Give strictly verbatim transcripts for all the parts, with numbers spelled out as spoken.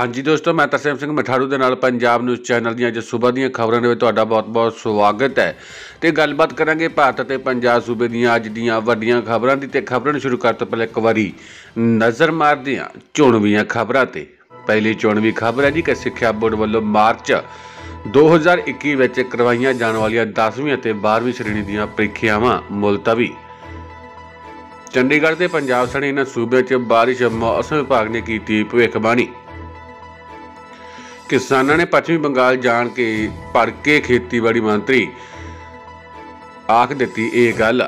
हाँ जी दोस्तों, मैं तरसेम सिंह मठाड़ू के नाल पंजाब न्यूज़ चैनल दी जो सुबह दी खबरों में तुहाडा बहुत बहुत स्वागत है। तो गलबात करांगे भारत ते पंजाब सूबे दी अज दी वड्डियां खबरां दी। ते खबरां शुरू करने तो पहले एक बारी नज़र मारदे हां चोणवीं खबरां ते। पहली चोणवीं खबर है जी कि सिक्ख्या बोर्ड वालों मार्च दो हज़ार इक्की करवाई जाने वाली दसवीं ते बारहवीं श्रेणी दी परीक्षावां मुलतवी। चंडीगढ़ ते पंजाब सने इन्हां सूबे च बारिश मौसम विभाग ने की भविष्यवाणी। किसानों ने पश्चिमी बंगाल जान के पढ़ के खेतीबाड़ी मंत्री आख दी ये गल।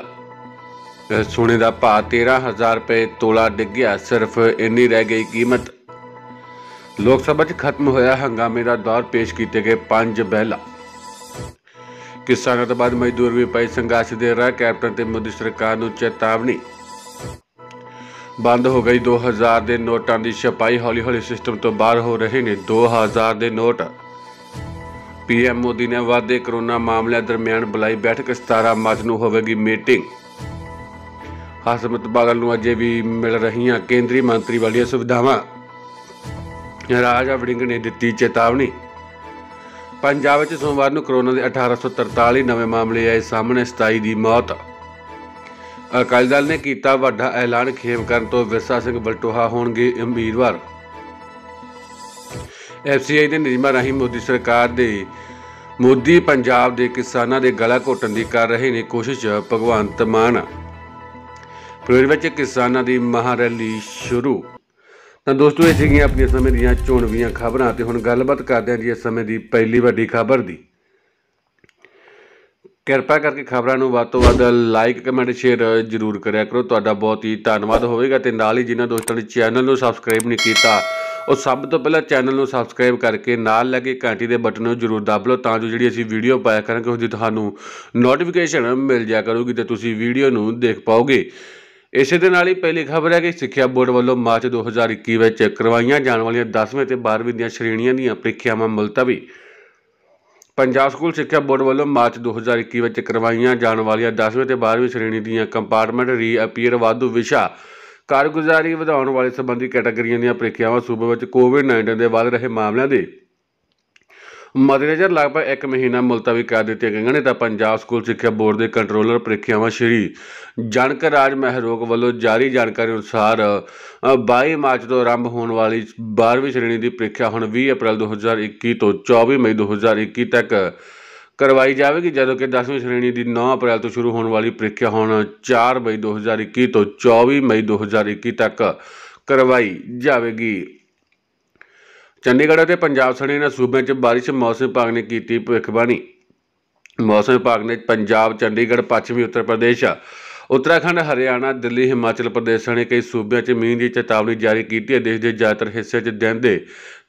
सोने का भाव तेरह हज़ार रुपये तोला डिग गया, सिर्फ इन्नी रह गई कीमत। लोक सभा च खत्म होया हंगामे का दौर, पेश किए गए पांच बिल। किसानों तो बाद मजदूर भी पए संघर्ष दे राह, कैप्टन ते मोदी सरकार नूं चेतावनी। बंद हो गई दो हज़ार के नोटों की छपाई, हौली हौली सिस्टम तो बाहर हो रहे ने दो हज़ार के नोट। पीएम मोदी ने वाधे कोरोना मामलों दरम्यान बुलाई बैठक, सतारह मार्च को होगी मीटिंग। हरसिमरत बादल को अजे भी मिल रही केंद्रीय मंत्री वाली सुविधावां, राजा वड़िंग ने दी चेतावनी। पंजाब में सोमवार को कोरोना के अठारह सौ तरताली नवे मामले आए सामने, सताई की मौत। अकाली दल ने किया वड्डा ऐलान, खेमकरण तो विरसा सिंह वलटोहा होणगे उम्मीदवार। एफसीआई ने नियमां राही मोदी सरकार दे मोदी पंजाब के किसानों के गला घोटन की कर रहे ने कोशिश, भगवंत मान। फिर विच किसानों की महा रैली शुरू। तो दोस्तों ये सीगियां अपने समय दीयां चोणवीं खबरां। ते हुण गलबात करदे हां जी इस समय की पहली वड्डी खबर दी। कृपा करके खबरों को वध तो वध लाइक कमेंट शेयर जरूर करा करो, तुहाडा बहुत ही धन्यवाद होगा। तो नाल ही जिन्होंने दोस्तों ने चैनल को सबसक्राइब नहीं किया और सब तो पहले चैनल को सबसक्राइब करके नाल लगे घंटी के बटन को जरूर दब लो, तां जो जिहड़ी असीं वीडियो पाया करेंगे उसकी तुहानूं नोटिफिकेशन मिल जाया करेगी तो तुसीं वीडियो नूं देख पाओगे। इसे दे नाल ही पहली खबर है कि सिक्ख्या बोर्ड वालों मार्च दो हज़ार इक्की करवाई जाने वाली दसवीं ते बारहवीं दी श्रेणियां दी परीक्षावां मुलतवी। पंजाब स्कूल सिक्ख्या बोर्ड वालों मार्च दो हज़ार इक्की करवाई जाने वाली दसवीं ते बारहवीं श्रेणी दी कंपार्टमेंट रीअपीयर वाधू विशा कारगुजारी वधाउण वाले संबंधी कैटेगरियां दी परीक्षावां सूबे में कोविड नाइनटीन के वध रहे मामलों के मद्देनज़र लगभग एक महीना मुलतवी कर दिए गए। तो पंजाब स्कूल सिक्ख्या बोर्ड के कंट्रोलर परीक्षावां श्री जनक राज महरोग वालों जारी जानकारी अनुसार बाईस मार्च को आरंभ होने वाली बारहवीं श्रेणी की परीक्षा हुण बीस अप्रैल दो हज़ार इक्की तो चौबीस मई दो हज़ार इक्की तक करवाई जाएगी, जदों कि दसवीं श्रेणी की नौ अप्रैल तो शुरू होने वाली परीक्षा हुण चार मई दो हज़ार इक्की तो चौबीस मई दो हज़ार इक्की तक करवाई जाएगी। चंडीगढ़ और पंजाब सने इन्हां सूबे च बारिश मौसम विभाग ने की भविष्यवाणी। मौसम विभाग ने पंजाब, चंडीगढ़, पश्चिमी उत्तर प्रदेश, उत्तराखंड, हरियाणा, दिल्ली, हिमाचल प्रदेश सने कई सूबे च मींह की चेतावनी जारी की है। देश के ज़्यादातर हिस्से दिन के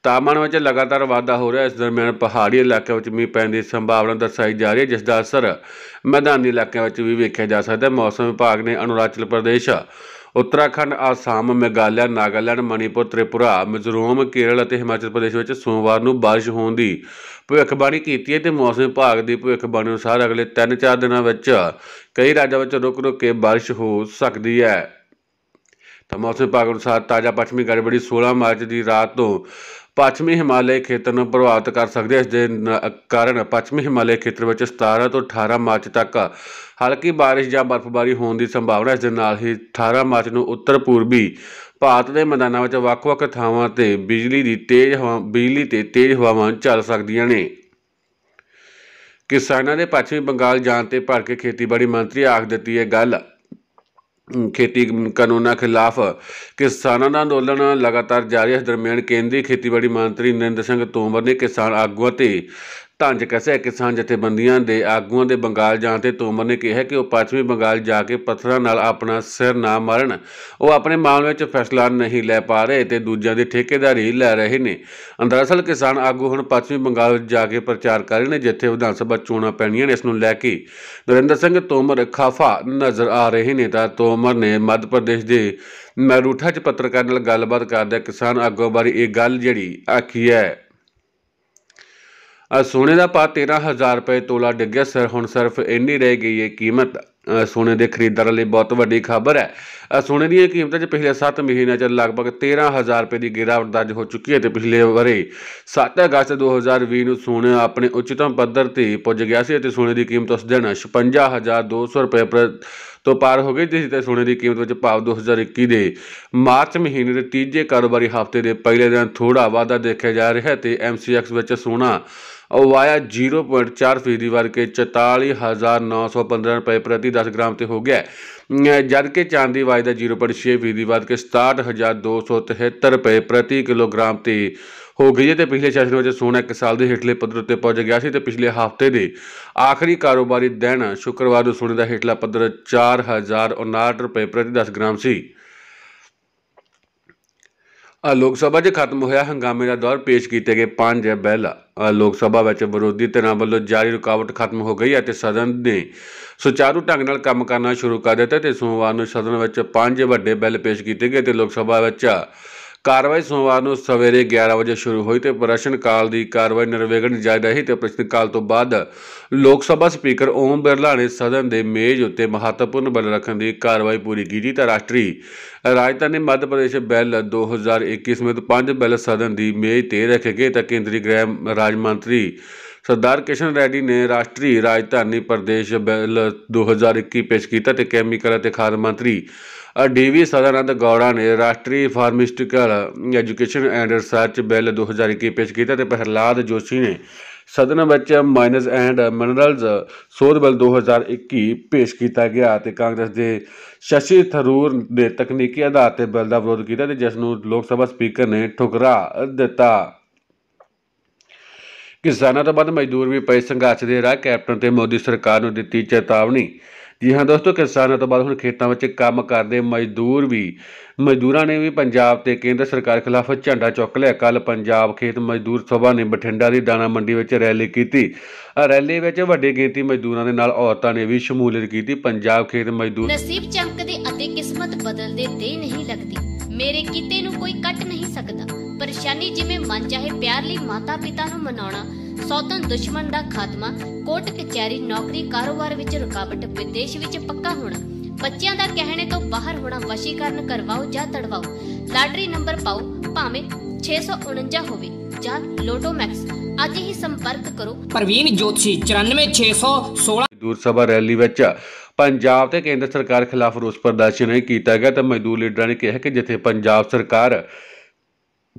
तापमान में लगातार वाधा हो रहा है। इस दरम्यान पहाड़ी इलाकों में मींह पैने की संभावना दर्शाई जा रही है, जिसका असर मैदानी इलाकों में भी देखा जा सकता है। मौसम विभाग ने अरुणाचल प्रदेश, उत्तराखंड, आसाम, मेघालय, नागालैंड, मणिपुर, त्रिपुरा, मिजोरम, केरल और हिमाचल प्रदेश में सोमवार को बारिश होने की भविष्यवाणी की है। तो मौसम विभाग की भविष्यवाणी अनुसार अगले तीन चार दिनों में कई राज्यों में रुक रुक के बारिश हो सकती है। तो मौसम विभाग अनुसार ताज़ा पश्चिमी गड़बड़ी सोलह मार्च की रात को पश्चिमी हिमालय खेत्र को प्रभावित कर सकती है। इस कारण पश्चिमी हिमालय खेत्र में सतारह तो अठारह मार्च तक हल्की बारिश या बर्फबारी होने की संभावना। इस ही अठारह मार्च को उत्तर पूर्वी भारत के मैदानों में वख-वख थावां ते बिजली की तेज़ हवा बिजली ते तेज़ हवावां चल सकदियां ने। किसानों ने पश्चिमी बंगाल जाण ते भड़ के खेतीबाड़ी मंत्री आख दी है गल। खेती कानूनों खिलाफ किसानों का अंदोलन लगातार जारी है। इस दरम्यान केंद्रीय खेतीबाड़ी मंत्री नरेंद्र सिंह तोमर ने किसान आगुआ ते तंज कसे। किसान जथेबंदियों के आगुआ के बंगाल जाते तोमर ने कहा कि वह पश्चिमी बंगाल जाके पत्थरों नाल अपना सिर ना मारन। वो अपने मामले में फैसला नहीं लै पा रहे तो दूजे की ठेकेदारी लै रहे हैं। दरअसल किसान आगू हुण पश्चिमी बंगाल जाके प्रचार कर रहे हैं, जिथे विधान सभा चोणां पैणियां ने। इस नूं लैके नरेंद्र सिंह तोमर खाफा नज़र आ रहे हैं। तो तोमर ने मध्य प्रदेश के मैरूठा च पत्रकारां नाल गलबात करदे किसान आगू बारे ये गल जिहड़ी आखी है। ਸੋਨੇ ਦਾ ਭਾਅ तेरह हज़ार ਰੁਪਏ ਤੋਲਾ ਡਿੱਗਿਆ। ਸਰ ਹੁਣ ਸਿਰਫ ਇੰਨੀ ਰਹਿ ਗਈ ਹੈ ਕੀਮਤ। सोने के खरीदारों लिए बहुत वड्डी खबर है। सोने दी कीमत पिछले सत्त महीनों च लगभग तेरह हज़ार रुपये की गिरावट दर्ज हो चुकी है। पिछले वरे सत्त अगस्त दो हज़ार भी सोने अपने उच्चतम पद्धर से पुज गया सी। सोने की कीमत उस दिन छपंजा हज़ार दो सौ रुपये पर तो पार हो गई थी। सोने की कीमत भाव दो हज़ार इक्की के मार्च महीने के तीजे कारोबारी हफ्ते के पहले दिन थोड़ा वाधा देखा जा रहा है। तो एमसीएक्स में सोना वाया जीरो पॉइंट चार फीसदी वर्ग के चौताली हज़ार नौ सौ पंद्रह रुपये प्रति दस ग्राम से हो गया, जबकि चांदी वायदा जीरो पॉइंट छे फीसदी वर्ग के सताहठ हज़ार दो सौ तिहत्तर रुपये प्रति किलोग्राम से हो गई है। तो पिछले सेशन में सोना एक साल के हेठले पद्धर उत्ते पहुँच गया है। तो पिछले हफ्ते के आखिरी कारोबारी दिन शुक्रवार को सोने का हेठला पद्धर चार हज़ार उनाहठ रुपये प्रति दस ग्राम सी। लोग सभा च खत्म होया हंगामे का दौर। पेश किए गए पांच बिल लोग सभा विरोधी धिरां वल्लों जारी रुकावट खत्म हो गई है। सदन ने सुचारू ढंग नाल काम करना शुरू कर दिता है। सोमवार को सदन में पांच वड्डे बिल पेश किए गए। लोग सभा कार्रवाई सोमवार को सवेरे ग्यारह बजे शुरू हुई। तो प्रश्नकाल की कार्रवाई निर्विघ्न जारी रही। तो प्रश्नकाल तो बाद लोग सभा स्पीकर ओम बिरला ने सदन के मेज उत्ते महत्वपूर्ण बिल रखने की कार्रवाई पूरी की। तो राष्ट्रीय राजधानी मध्य प्रदेश बिल दो हज़ार इक्कीस समेत पांच बिल सदन की मेज ते रखे गए। तो केंद्रीय गृह राज्य मंत्री सरदार कृष्ण रैड्डी ने राष्ट्रीय राजधानी प्रदेश बिल दो हज़ार इक्की पेश किया। तो कैमिकल और खाद मंत्री डी वी सदानंद गौड़ा ने राष्ट्रीय pharmaceutical education and research bill दो हज़ार इक्की पेश किया। तो प्रहलाद जोशी ने सदन में माइनस एंड मिनरल्स शोध बिल दो हज़ार इक्की पेश किया गया। तो कांग्रेस के शशि थरूर ने तकनीकी आधार पर बिल का विरोध किया, जिसनों लोग सभा स्पीकर ने ठुकरा दिता। किसानों तो बाद मजदूर भी पे संघर्ष दे रहा। कैप्टन ते मोदी सरकार ने दी चेतावनी। जी हाँ दोस्तों, किसानों तो बाद हुण खेतों में काम करते मजदूर भी मजदूरों ने भी पंजाब ते केंद्र सरकार खिलाफ झंडा चुक लिया। कल पंजाब खेत मजदूर सभा ने बठिंडा की दाना मंडी में रैली की। रैली में वड्डी गिणती मजदूरों के नाल औरतों ने भी शमूलियत की। पंजाब खेत मजदूर नसीब चमकदे अते किस्मत बदलदे दे नहीं लगदी, मेरे किते नूं कोई कट नहीं सकदा। परेशानी जिवें मन चाहे प्यार लई माता पिता नूं मनाउणा, सौतन दुश्मन दा खात्मा, कोर्ट कचहरी नौकरी कारोबार विच रुकावट, विदेश विच पक्का होना, बच्चियां दा कहणे तों बाहर होना, वशीकरण करवाओ जां तड़वाओ, लाटरी नंबर पाओ भावें छे सौ उनंजा होवे जां लोटोमैक्स। अज ही संपर्क करो। प्रवीण जोशी चौरानवे छे सौ सोलह। मजदूर सभा रैली विच पंजाब ते केंद्र सरकार खिलाफ रोस प्रदर्शन कीता गया। तां मजदूर लीडरां ने कहा कि जिथे पंजाब सरकार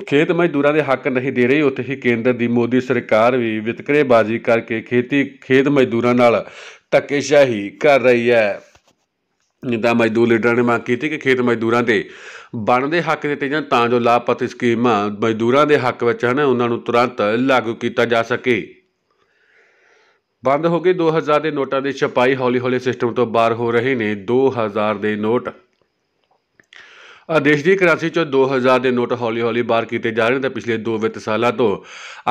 खेत मजदूरों के हक नहीं दे रही, उत्थे ही केंद्र की मोदी सरकार भी वितकरेबाजी करके खेती खेत मजदूरों नाल धक्केशाही कर रही है। तो मजदूर लीडर ने मांग की कि खेत मजदूरों के बनते हक दिए जाए, तां जो लाभपात्री स्कीम मजदूरों के हक में हैं उन्होंने तुरंत लागू किया जा सके। बंद हो गए दो हज़ार के नोटों की छपाई। हौली हौली सिस्टम तो बाहर हो रहे ने दो हज़ार के नोट। देश की करंसी चो दो हज़ार के नोट हौली हौली बाहर किए जा रहे हैं। तो पिछले दो वित्त सालों तो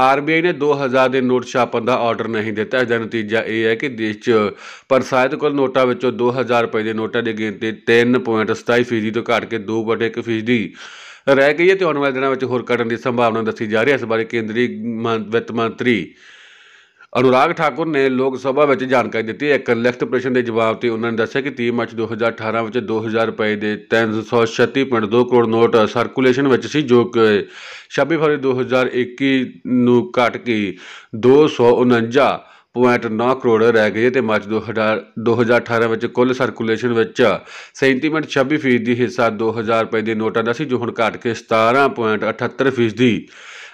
आर बी आई ने दो हज़ार के नोट छापन का ऑर्डर नहीं दिता। इसका नतीजा यह है कि देश च प्रसारित कुल नोटों में दो हज़ार रुपए के नोटों की गिनती तीन पॉइंट सताई फीसदी तो घट के दो पॉइंट एक फीसदी रह गई है। तो आने वाले दिनों में होर घटने की संभावना दसी जा रही है। इस बारे केंद्रीय वित्त मंत्री अनुराग ठाकुर ने लोग सभा में जानकारी दी। एक लिखित प्रश्न के जवाब से उन्होंने दस्या कि तीह मार्च दो हज़ार अठारह में दो हज़ार रुपए के तीन सौ छत्तीस पॉइंट दो करोड़ नोट सर्कूलेशन में सी, जो कि छब्बी फरवरी दो हज़ार इक्की घट के दो सौ उनंजा पॉइंट नौ करोड़ रह गई है। तो मार्च दो हज़ार दो हज़ार अठारह में कुल सर्कूलेशन में सैंती पॉइंट छब्बी फीसदी हिस्सा दो हज़ार रुपए के नोटों का सी, जो हुण घट के सतारह पॉइंट अठहत्तर फीसदी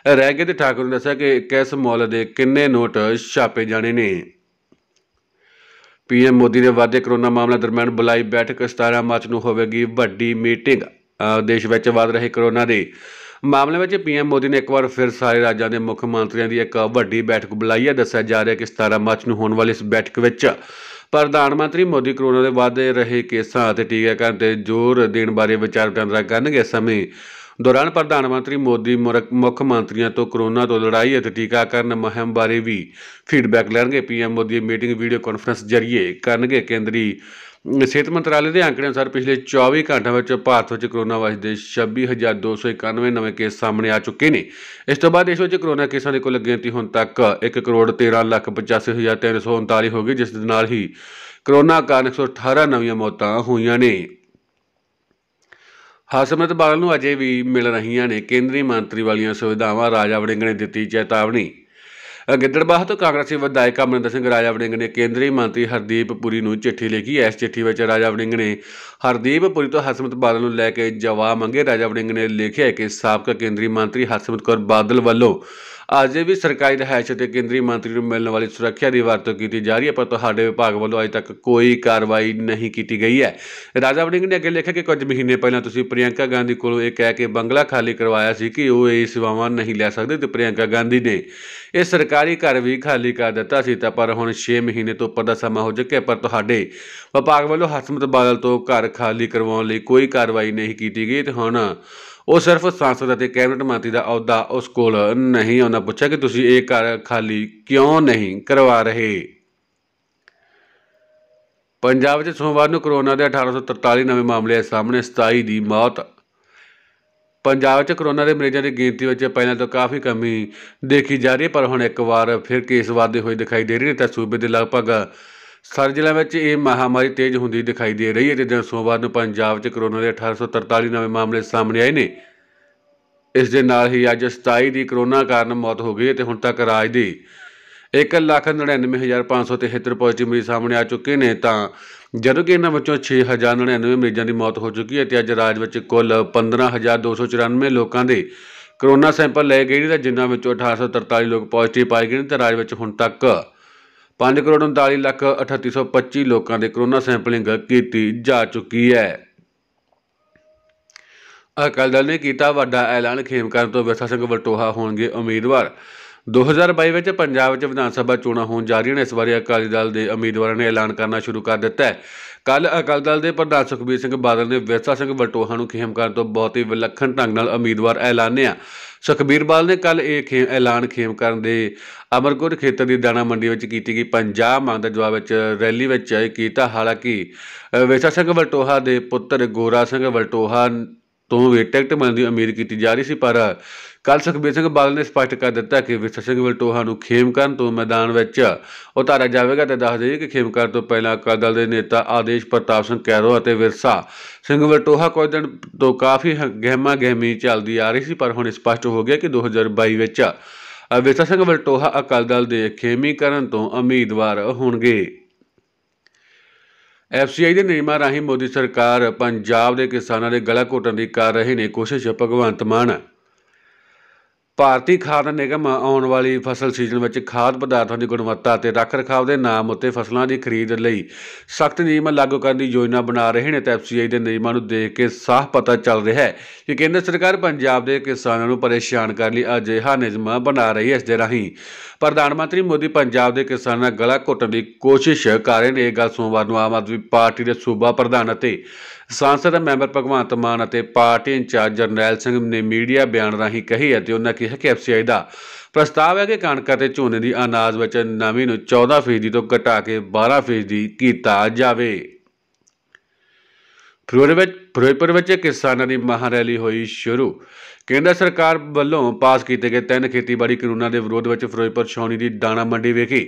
रह गए। तो ठाकुर ने दस्या कि किस मुल के किन्ने नोट छापे जाने ने। पीएम मोदी ने वाधे कोरोना मामलों दरम्यान बुलाई बैठक। सतारह मार्च को होगी वड्डी मीटिंग। देश में वध रहे कोरोना के मामले में पीएम मोदी ने एक बार फिर सारे राज्यों के मुख्यमंत्रियों की एक वड्डी बैठक बुलाई है। दस्या जा रहा है कि सतारह मार्च को होने वाली इस बैठक में प्रधानमंत्री मोदी कोरोना के वधदे रहे केसां अते टीकाकरण पर जोर देने बारे विचार वटांदरा करनगे। समय दौरान प्रधानमंत्री मोदी मुख्यमंत्रियों तो कोरोना तो लड़ाई और टीकाकरण मुहिम बारे भी फीडबैक लैणगे। PM Modi meeting video conference जरिए करनगे। केंद्रीय ਸਿਹਤ ਮੰਤਰਾਲੇ ਦੇ ਅੰਕੜੇ ਅਨੁਸਾਰ ਪਿਛਲੇ चौबीस ਘੰਟਿਆਂ ਵਿੱਚ ਭਾਰਤ ਵਿੱਚ ਕੋਰੋਨਾ ਵਾਇਰਸ ਦੇ छब्बीस हज़ार दो सौ इक्यानवे ਨਵੇਂ ਕੇਸ ਸਾਹਮਣੇ ਆ ਚੁੱਕੇ ਨੇ। ਇਸ ਤੋਂ ਬਾਅਦ ਦੇਸ਼ ਵਿੱਚ ਕੋਰੋਨਾ ਕੇਸਾਂ ਦੀ ਕੁੱਲ ਗਿਣਤੀ ਹੁਣ ਤੱਕ एक करोड़ तेरह लाख पचासी हज़ार तीन सौ उनतालीस ਹੋ ਗਈ, ਜਿਸ ਦੇ ਨਾਲ ਹੀ ਕੋਰੋਨਾ ਕਾਰਨ एक सौ अठारह ਨਵੀਆਂ ਮੌਤਾਂ ਹੋਈਆਂ ਨੇ। हरसिमरत बादल नूं अजे भी मिल रही ने केंद्रीय मंत्री वाली सुविधावां, राजा वड़िंग ने दी चेतावनी। गिद्दड़बाह तो कांग्रेसी विधायक अमरिंदर सिंह राजा वड़िंग ने केंद्रीय मंत्री हरदीप पुरी नूं चिट्ठी लिखी। इस चिट्ठी में राजा वड़िंग ने हरदीप पुरी तो हरसिमरत बादल नूं लैके जवाब मंगे। राजा वड़िंग ने लिखा है कि साबका केंद्रीय मंत्री हरसिमरत कौर बादल वालों अजे भी सरकारी रहायश ते केंद्रीय मंत्री नूं मिलने वाली सुरक्षा की वरतों की जा रही है, पर तुहाडे विभाग वालों अजे तक कोई कार्रवाई नहीं की गई है। राजा वड़िंग ने अगे लिखा कि कुछ महीने पहला तुसीं प्रियंका गांधी कोलों यह कह के बंगला खाली करवाया सी कि वो ये सेवावां नहीं लै सकदे, ते प्रियंका गांधी ने यह सरकारी घर भी खाली कर दिता सी, पर हुण छे महीने तो उपर दा समा हो चुका, पर तुहाडे विभाग वालों हरसिमरत बादल तो घर खाली करवाउण लई कोई कार्रवाई नहीं की गई, ते हुण वो सिर्फ सांसद और कैबिनेट मंत्री का अहुदा उस कोल नहीं। उन्हें पूछा कि तुसी ये घर खाली क्यों नहीं करवा रहे। पंजाब में सोमवार को कोरोना के अठारह सौ तरताली नवे मामले सामने, सताई की मौत। पंजाब में कोरोना के मरीजों की गिनती में पहले तो काफ़ी कमी देखी जा रही है, पर हुण एक बार फिर केस वाधे हुए दिखाई दे रहे हैं। तो सूबे के लगभग सारे जिलों में ये महामारी तेज़ होती दिखाई दे रही है। जिस दिन सोमवार को पंजाब में कोरोना के अठारह सौ तरताली नवे मामले सामने आए हैं, इस दे नाल ही अज सताई की कोरोना कारण मौत हो गई है। तो हुण तक राज दी एक लाख नड़िनवे हज़ार पाँच सौ तिहत्तर पॉजिटिव मरीज सामने आ चुके हैं, तो जदों कि इन्हां विचों छे हज़ार नड़िनवे मरीजों की मौत हो चुकी है। तो अज राज विच कुल पंद्रह हज़ार दो सौ चौरानवे लोगों के करोना सैंपल लए गए, जिन्हां विचों अठारह सौ तरताली लोग पॉजिटिव पाए गए। तो राज विच हुण तक पाँच करोड़ उनताली लख अठती सौ पच्ची लोगों के करोना सैंपलिंग की जा चुकी है। अकाली दल ने किया वड्डा ऐलान, खेमकरण तो विरसा सिंह वलटोहा होणगे उम्मीदवार। दो हज़ार बाई में पंजाब में विधान सभा चोणां होण जा रही हैं। इस बारे अकाली दल के उम्मीदवारों ने ऐलान करना शुरू कर दिता है। कल अकाली दल के प्रधान सुखबीर बादल ने विरसा सिंह वलटोहा नूं खेमकरण तो बहुत ही विलक्षण ढंग नाल उम्मीदवार ऐलानिया। सुखबीर बादल ने कल ये खे ऐलान खेमकरण के अमरकोट खेत्र की दाणा मंडी में की गई पंजाब मांग का जवाब रैली में किया। हालांकि विरसा सिंह वलटोहा के पुत्र गौरा सिंह वलटोहा तो भी टिकट मिलने की उम्मीद की जा रही थी, पर कल सुखबीर सिंह बादल ने स्पष्ट कर दिता कि विरसा सिंह वलटोहा को खेमकरण तो मैदान में उतारा जाएगा। तो दस दें कि खेमकरण तो पहला अकाली दल के नेता आदेश प्रताप सिंह कैरो और विरसा सिंह वलटोहा कुछ दिन तो काफ़ी गहमा गहमी चलती आ रही थी, पर हुण स्पष्ट हो गया कि दो हज़ार बाई में विरसा सिंह वलटोहा अकाली दल के खेमीकरण तो उम्मीदवार होणगे। एफसीआई के नियमों राही मोदी सरकार पंजाब के किसानों के गला घोटन की कर रहे हैं कोशिश। भगवंत मान भारतीय खाद निगम आने वाली फसल सीजन में खाद पदार्थों की गुणवत्ता और रख रखाव के नाम उत्ते फसलों की खरीद लई सख्त नियम लागू करने की योजना बना रहे हैं। तो एफसीआई के नियमों को देख के साफ पता चल रहा है कि केंद्र सरकार पंजाब के किसानों को परेशान करने अजिहा नियम बना रही है। इस दे राही प्रधानमंत्री मोदी पंजाब के किसानों गला घोटन की कोशिश कर रहे हैं। यह गल सोमवार को आम आदमी पार्टी के सूबा प्रधान सांसद मैंबर भगवंत मान और पार्टी इंचार्ज जरनैल सिंह ने मीडिया बयान राही कही है। उन्होंने कहा कि एफसीआई का प्रस्ताव है कि कणक और झोने की अनाज में नमी को चौदह फीसदी तो घटा के बारह फीसदी किया जाए। फिरोजपुर में किसानों की महा रैली हुई शुरू। केंद्र सरकार वालों पास किए गए तीन खेतीबाड़ी कानूनों के विरोध में फिरोजपुर छावनी की दाणा मंडी विखे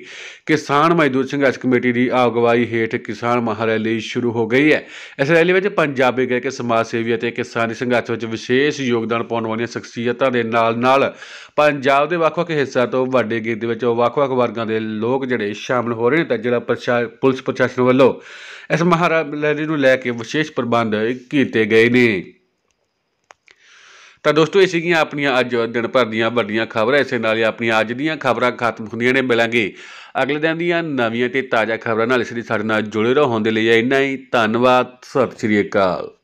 किसान मजदूर संघर्ष कमेटी की अगवाई हेठ किसान महा रैली शुरू हो गई है। इस रैली में पंजाबी गायक समाज सेवी और किसानी संघर्ष में विशेष योगदान पाने वाली शख्सियतों के नाल नाल पंजाब के वख-वख हिस्सा तो वड्डी गिणती में वख-वख वर्गां के लोग जिहड़े शामिल हो रहे हैं। तो जिला पुलिस प्रशासन वालों इस महा रैली को लैके विशेष प्रबंध किए गए ने। तो दोस्तों ये सीगियां अपनियां अज दिन भर दीयां वड्डियां खबरां। इस नाल ही अपनियां अज दीयां खबरां खत्म हुंदियां ने। मिलांगे अगले दिन दीयां नवीं ते ताज़ा खबरां नाल। इस लई साडे नाल जुड़े रहो। होंदे लई इन्ना ही। धन्नवाद। सत श्री अकाल।